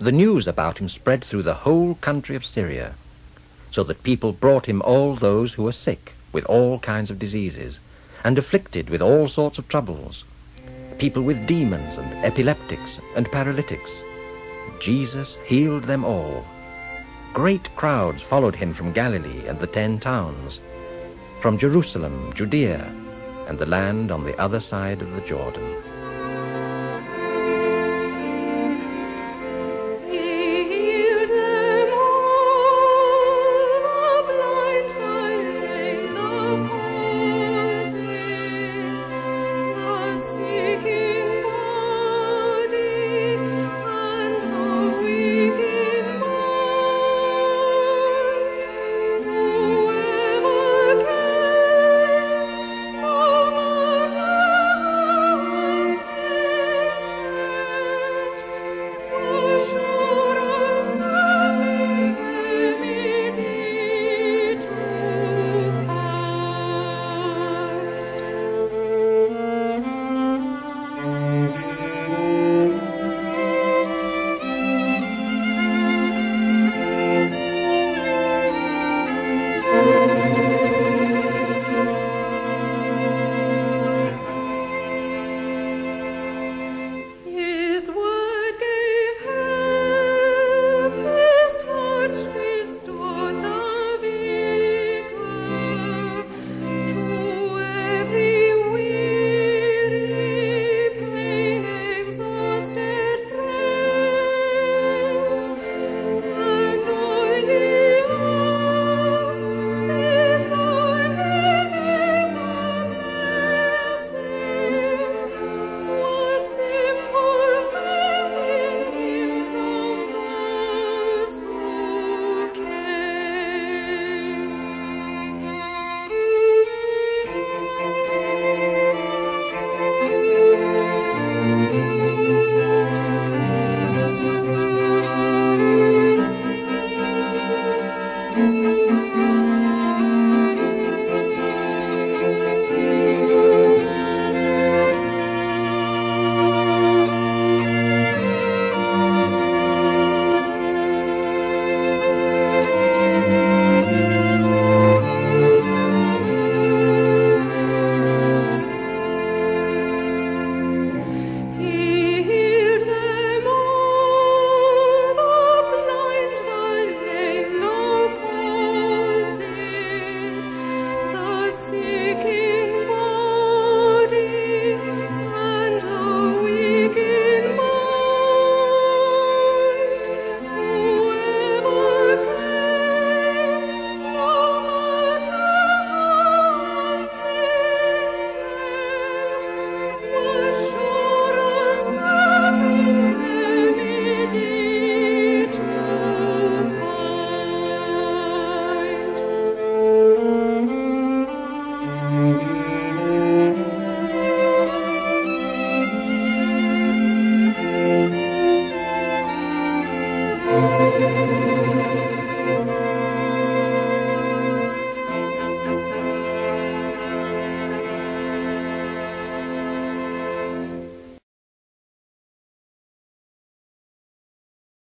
The news about him spread through the whole country of Syria, so that people brought him all those who were sick with all kinds of diseases and afflicted with all sorts of troubles, people with demons and epileptics and paralytics. Jesus healed them all. Great crowds followed him from Galilee and the 10 towns, from Jerusalem, Judea, and the land on the other side of the Jordan.